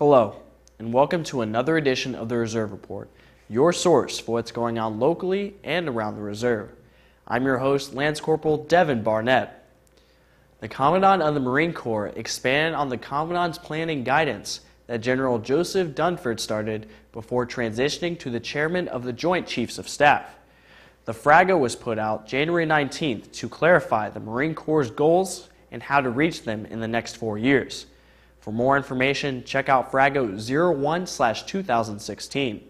Hello, and welcome to another edition of the Reserve Report, your source for what's going on locally and around the Reserve. I'm your host, Lance Corporal Devin Barnett. The Commandant of the Marine Corps expanded on the Commandant's planning guidance that General Joseph Dunford started before transitioning to the Chairman of the Joint Chiefs of Staff. The FRAGO was put out January 19th to clarify the Marine Corps' goals and how to reach them in the next 4 years. For more information, check out FRAGO 01/2016.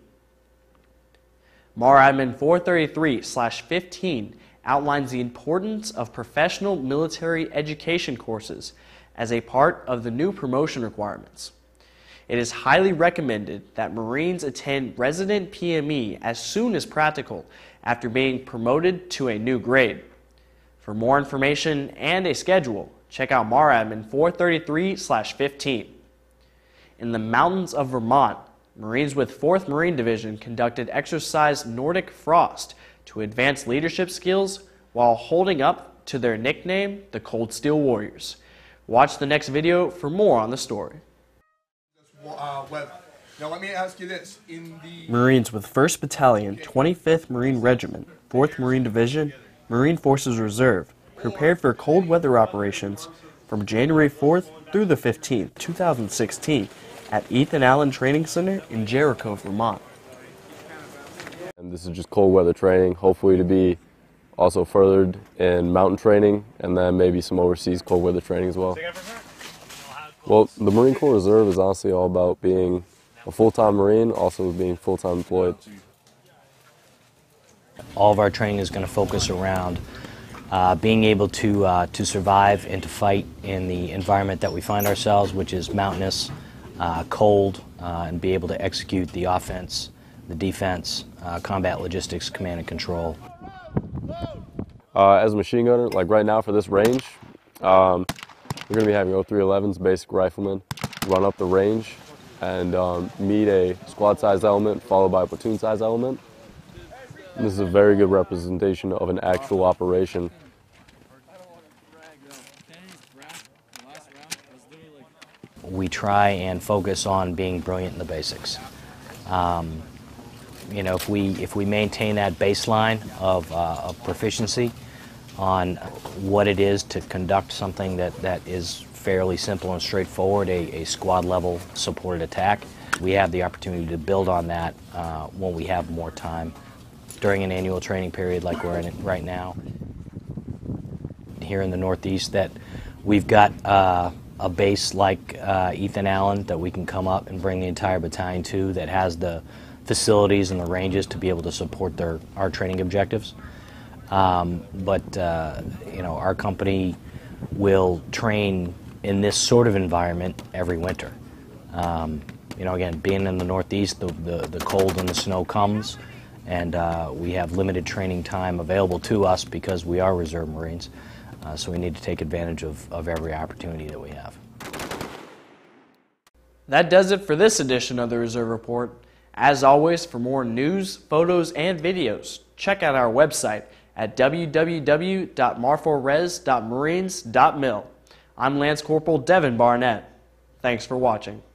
MARADMIN 433/15 outlines the importance of professional military education courses as a part of the new promotion requirements. It is highly recommended that Marines attend resident PME as soon as practical after being promoted to a new grade. For more information and a schedule, check out MARADMIN 433/15. In the mountains of Vermont, Marines with 4th Marine Division conducted exercise Nordic Frost to advance leadership skills while holding up to their nickname, the Cold Steel Warriors. Watch the next video for more on the story. Now let me ask you this. Marines with 1st Battalion, 25th Marine Regiment, 4th Marine Division, Marine Forces Reserve prepared for cold weather operations from January 4th through the 15th, 2016 at Ethan Allen Training Center in Jericho, Vermont. And this is just cold weather training, hopefully to be also furthered in mountain training and then maybe some overseas cold weather training as well. Well, the Marine Corps Reserve is honestly all about being a full-time Marine, also being full-time employed. All of our training is going to focus around being able to survive and to fight in the environment that we find ourselves, which is mountainous, cold, and be able to execute the offense, the defense, combat logistics, command and control. As a machine gunner, like right now for this range, we're going to be having 0311s, basic riflemen, run up the range and meet a squad-sized element followed by a platoon-sized element. And this is a very good representation of an actual operation. We try and focus on being brilliant in the basics. You know, if we maintain that baseline of proficiency on what it is to conduct something that is fairly simple and straightforward, a squad-level supported attack. We have the opportunity to build on that when we have more time during an annual training period like we're in it right now. Here in the Northeast, that we've got a base like Ethan Allen that we can come up and bring the entire battalion to, that has the facilities and the ranges to be able to support our training objectives. You know, our company will train in this sort of environment every winter. You know, again, being in the Northeast, the cold and the snow comes, and we have limited training time available to us because we are Reserve Marines, so we need to take advantage of every opportunity that we have. That does it for this edition of the Reserve Report. As always, for more news, photos, and videos, check out our website at www.marforres.marines.mil. I'm Lance Corporal Devin Barnett. Thanks for watching.